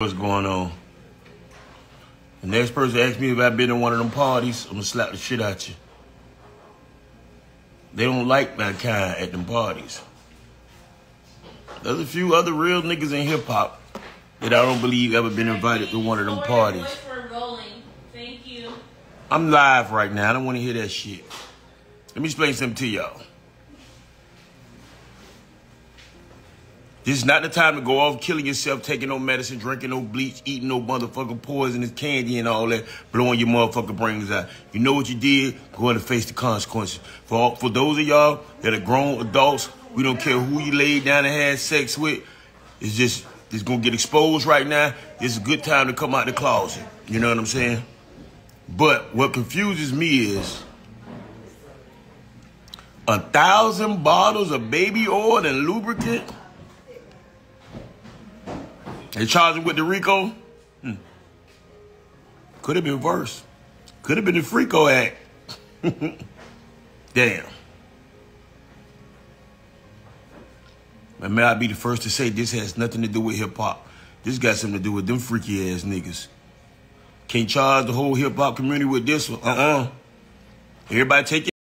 What's going on? The next person asks me if I've been in one of them parties, I'm gonna slap the shit out you. They don't like my kind at them parties. There's a few other real niggas in hip hop that I don't believe ever been invited to one of them parties. Thank you. I'm live right now. I don't want to hear that shit. Let me explain something to y'all. This is not the time to go off killing yourself, taking no medicine, drinking no bleach, eating no motherfucking poisonous candy and all that, blowing your motherfucking brains out. You know what you did? Go and face the consequences. For those of y'all that are grown adults, we don't care who you laid down and had sex with. It's just, it's going to get exposed right now. It's a good time to come out the closet. You know what I'm saying? But what confuses me is 1,000 bottles of baby oil and lubricant. They charged him with the Rico. Could have been worse. Could have been the Freako Act. Damn. And may I be the first to say this has nothing to do with hip hop. This got something to do with them freaky ass niggas. Can't charge the whole hip hop community with this one. Everybody take it.